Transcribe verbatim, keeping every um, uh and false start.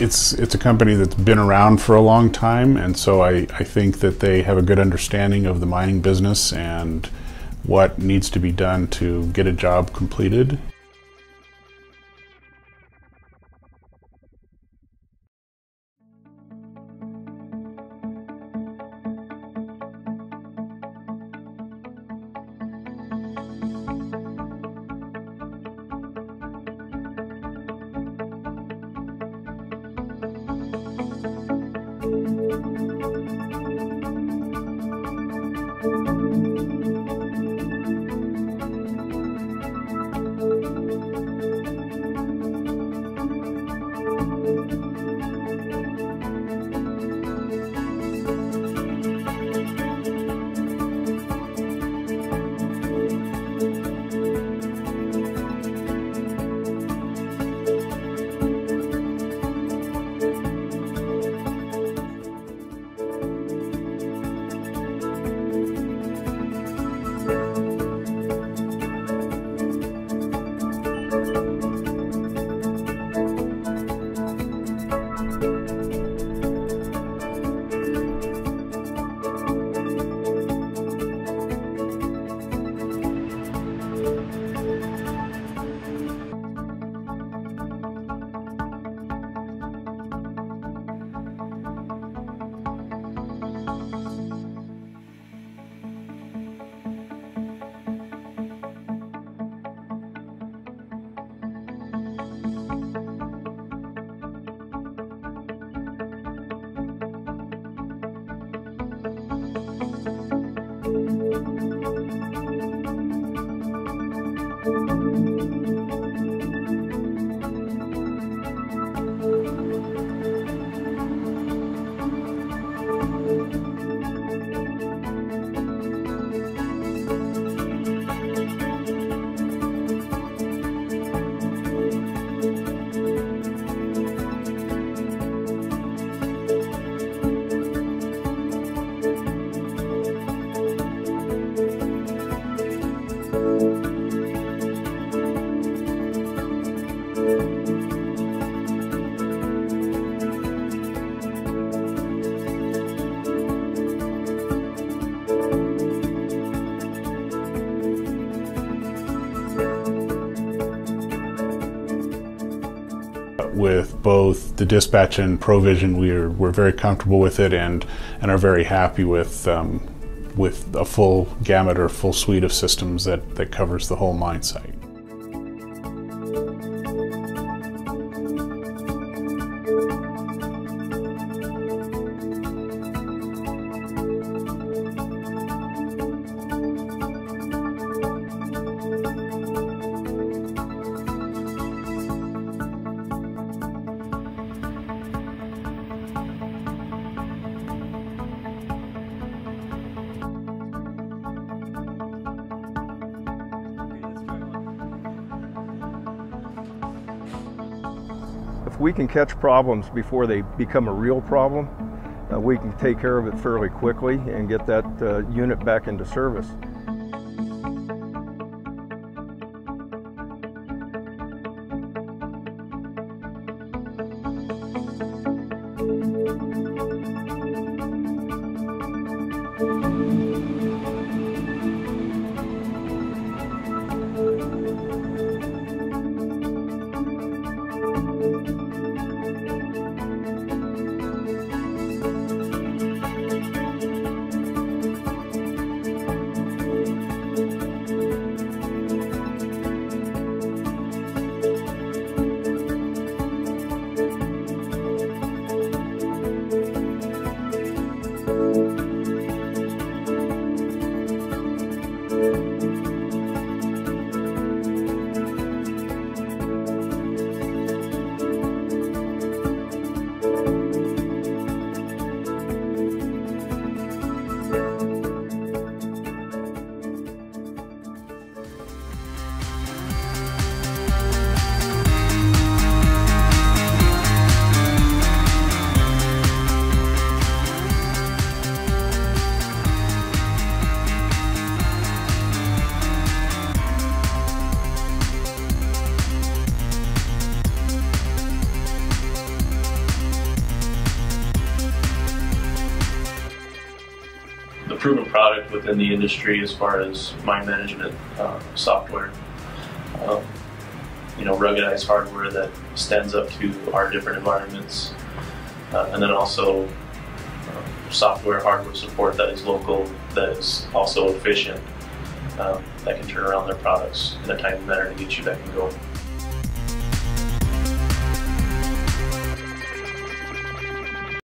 It's, it's a company that's been around for a long time, and so I, I think that they have a good understanding of the mining business and what needs to be done to get a job completed. With both the dispatch and ProVision, we're we're very comfortable with it, and and are very happy with um, with a full gamut or full suite of systems that that covers the whole mine site. If we can catch problems before they become a real problem, uh, we can take care of it fairly quickly and get that uh, unit back into service. proven product within the industry as far as mine management uh, software. Um, you know, ruggedized hardware that stands up to our different environments, uh, and then also uh, software, hardware support that is local, that is also efficient, um, that can turn around their products in a timely manner to get you back and going.